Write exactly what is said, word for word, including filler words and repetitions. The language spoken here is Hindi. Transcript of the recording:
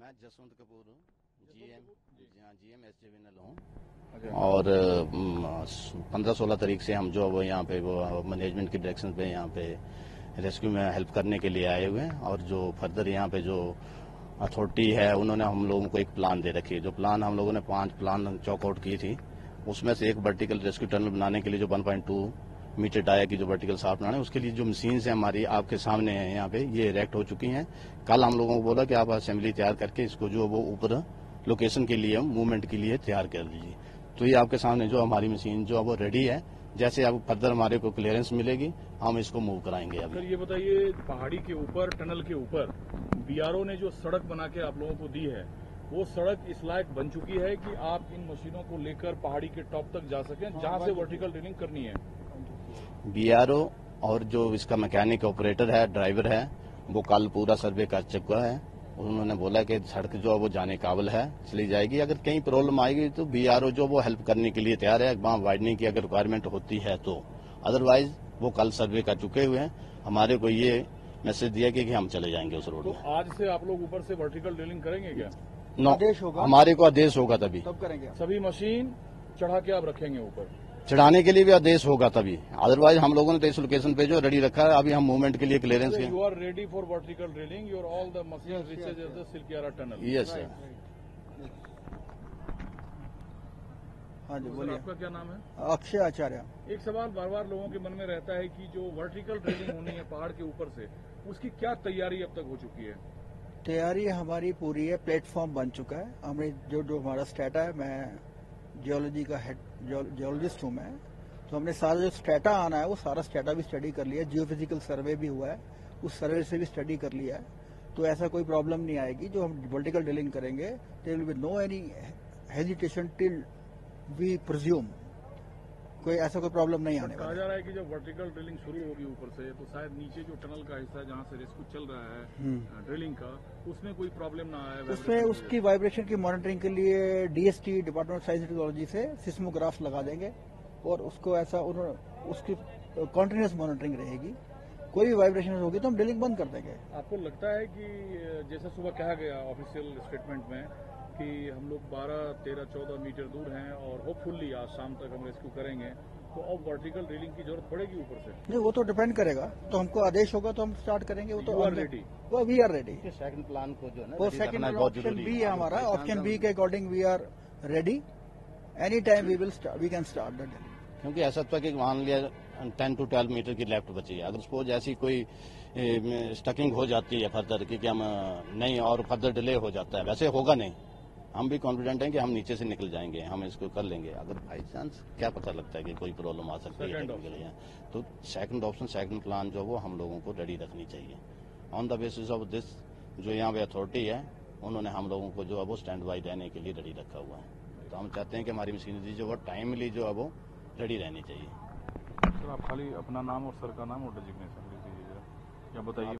मैं जसवंत कपूर हूँ, जीएम जीएम एस डिविजनल हूँ और पंद्रह सोलह तारीख से हम जो वो यहाँ पे वो मैनेजमेंट की डायरेक्शन पे यहाँ पे रेस्क्यू में हेल्प करने के लिए आए हुए हैं। और जो फर्दर यहाँ पे जो अथॉरिटी है उन्होंने हम लोगों को एक प्लान दे रखी है। जो प्लान हम लोगों ने पांच प्लान चौकआउट की थी उसमें से एक वर्टिकल रेस्क्यू टनल बनाने के लिए जो one point two meter dia की जो वर्टिकल साफ बनाने उसके लिए जो मशीन है हमारी आपके सामने है यहाँ पे, ये इरेक्ट हो चुकी हैं। कल हम लोगों को बोला कि आप असेंबली तैयार करके इसको जो वो ऊपर लोकेशन के लिए मूवमेंट के लिए तैयार कर दीजिए। तो ये आपके सामने जो हमारी मशीन जो अब रेडी है, जैसे अब फर्दर हमारे को क्लियरेंस मिलेगी हम इसको मूव कराएंगे। अब ये बताइए, पहाड़ी के ऊपर टनल के ऊपर बीआरओ ने जो सड़क बना के आप लोगों को दी है वो सड़क इस लायक बन चुकी है कि आप इन मशीनों को लेकर पहाड़ी के टॉप तक जा सकें जहाँ से वर्टिकल ड्रिलिंग करनी है। बीआरओ और जो इसका मैकेनिक ऑपरेटर है, ड्राइवर है, वो कल पूरा सर्वे कर चुका है। उन्होंने बोला कि सड़क जो है वो जाने काबिल है, चली जाएगी। अगर कहीं प्रॉब्लम आएगी तो बीआरओ जो वो हेल्प करने के लिए तैयार है, वहाँ वाइडनिंग की अगर रिक्वायरमेंट होती है तो। अदरवाइज वो कल सर्वे कर चुके हुए हैं। हमारे को ये मैसेज दिया कि, कि हम चले जाएंगे उस रोड में। तो आज से आप लोग ऊपर से वर्टिकल ड्रिलिंग करेंगे क्या? नो, आदेश होगा, हमारे को आदेश होगा तभी तब करेंगे। सभी मशीन चढ़ा के आप रखेंगे ऊपर, चढ़ाने के लिए भी आदेश होगा तभी। अदरवाइज हम लोगों ने तो इस लोकेशन पे जो रेडी रखा है, अभी हम मूवमेंट के लिए क्लियरेंस के। You are ready for vertical drilling, you are all the machine reaches of the Silkyara tunnel. Yes sir. हाँ जी बोलिए, आपका क्या नाम है? अक्षय आचार्य। एक सवाल बार बार लोगों के मन में रहता है कि जो वर्टिकल ड्रिलिंग होनी है पहाड़ के ऊपर से, उसकी क्या तैयारी अब तक हो चुकी है? तैयारी हमारी पूरी है, प्लेटफॉर्म बन चुका है। हमने जो जो हमारा स्ट्रेटा है, मैं जियोलॉजी का हेड जियोलॉजिस्ट हूँ मैं, तो हमने सारा जो स्ट्रेटा आना है वो सारा स्ट्रेटा भी स्टडी कर लिया है। जियोफिजिकल सर्वे भी हुआ है, उस सर्वे से भी स्टडी कर लिया है। तो ऐसा कोई प्रॉब्लम नहीं आएगी। जो हम वर्टिकल ड्रिलिंग करेंगे there will be no any hesitation till we presume, कोई ऐसा कोई प्रॉब्लम नहीं आने वाला। कहा जा रहा है कि जब वर्टिकल ड्रिलिंग शुरू होगी ऊपर से तो शायद नीचे जो टनल का हिस्सा जहाँ से रेस्क्यू चल रहा है ड्रिलिंग का, उसमें कोई प्रॉब्लम ना आए। उसमें उसकी वाइब्रेशन की मॉनिटरिंग के लिए DST department of science and technology से सिस्मोग्राफ लगा देंगे और उसको ऐसा उन्होंने उसकी कॉन्टिन्यूस मॉनिटरिंग रहेगी। कोई भी वाइब्रेशन होगी तो हम ड्रिलिंग बंद कर देंगे। आपको लगता है कि जैसा सुबह कहा गया ऑफिशियल स्टेटमेंट में कि हम लोग बारह, तेरह, चौदह मीटर दूर हैं और होपफुली आज शाम तक हम रेस्क्यू करेंगे, तो अब वर्टिकल ड्रिलिंग की जरूरत पड़ेगी ऊपर से? नहीं, वो तो डिपेंड करेगा। तो हमको आदेश होगा तो हम स्टार्ट करेंगे। वो तो ऑलरेडी वो we are ready. Second plan को जो है ना, वो सेकंड ऑप्शन बी है हमारा। ऑप्शन बी के according we are ready, any time we will we can start the drilling. क्योंकि ऐसा तो कि मान लिया टेन टू ट्वेल्व मीटर की लेफ्ट बची है, अगर सपोज ऐसी कोई स्टकिंग हो जाती है फर्दर की कि हम नहीं और फर्दर डिले हो जाता है, वैसे होगा नहीं। हम भी कॉन्फिडेंट हैं कि हम नीचे से निकल जाएंगे, हम इसको कर लेंगे। अगर बाई चांस क्या पता लगता है कि कोई प्रॉब्लम आ सकती है के लिए, तो सेकंड ऑप्शन सेकंड प्लान जो वो हम लोगों को रेडी रखनी चाहिए। On the basis of this जो यहाँ पे अथॉरिटी है उन्होंने हम लोगों को जो है वो स्टैंड बाई रहने के लिए रेडी रखा हुआ है। तो हम चाहते हैं कि हमारी मशीनरी जो वो टाइमली जो है वो रेडी रहनी चाहिए। सर, आप खाली अपना नाम और सर का नाम और डेजिग्नेशन बताइए।